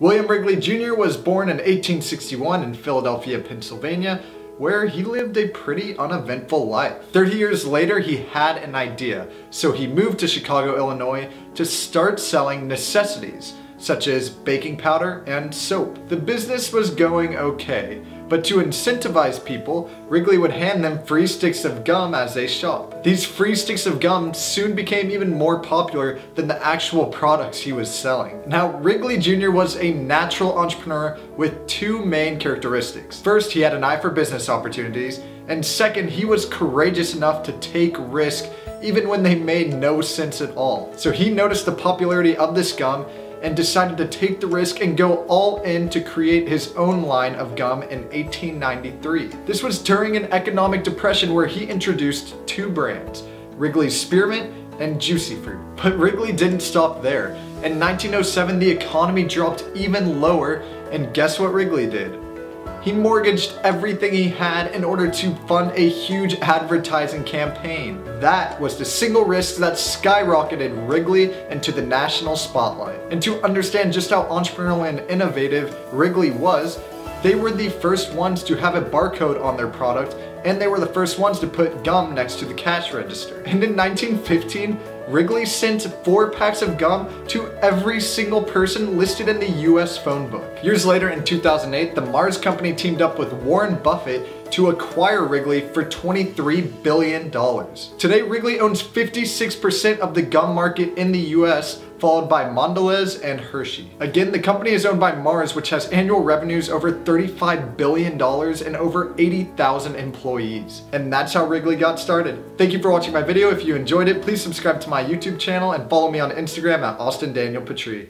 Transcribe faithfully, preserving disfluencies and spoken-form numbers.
William Wrigley Junior was born in eighteen sixty-one in Philadelphia, Pennsylvania, where he lived a pretty uneventful life. thirty years later, he had an idea, so he moved to Chicago, Illinois to start selling necessities, such as baking powder and soap. The business was going okay, but to incentivize people, Wrigley would hand them free sticks of gum as they shop. These free sticks of gum soon became even more popular than the actual products he was selling. Now, Wrigley Junior was a natural entrepreneur with two main characteristics. First, he had an eye for business opportunities, and second, he was courageous enough to take risk even when they made no sense at all. So he noticed the popularity of this gum and decided to take the risk and go all in to create his own line of gum in eighteen ninety-three. This was during an economic depression where he introduced two brands, Wrigley's Spearmint and Juicy Fruit. But Wrigley didn't stop there. In nineteen oh seven, the economy dropped even lower, and guess what Wrigley did? He mortgaged everything he had in order to fund a huge advertising campaign. That was the single risk that skyrocketed Wrigley into the national spotlight. And to understand just how entrepreneurial and innovative Wrigley was, they were the first ones to have a barcode on their product, and they were the first ones to put gum next to the cash register. And in nineteen fifteen, Wrigley sent four packs of gum to every single person listed in the U S phone book. Years later, in two thousand eight, the Mars company teamed up with Warren Buffett to acquire Wrigley for twenty-three billion dollars. Today, Wrigley owns fifty-six percent of the gum market in the U S, followed by Mondelez and Hershey. Again, the company is owned by Mars, which has annual revenues over thirty-five billion dollars and over eighty thousand employees. And that's how Wrigley got started. Thank you for watching my video. If you enjoyed it, please subscribe to my YouTube channel and follow me on Instagram at Austin Daniel Patry.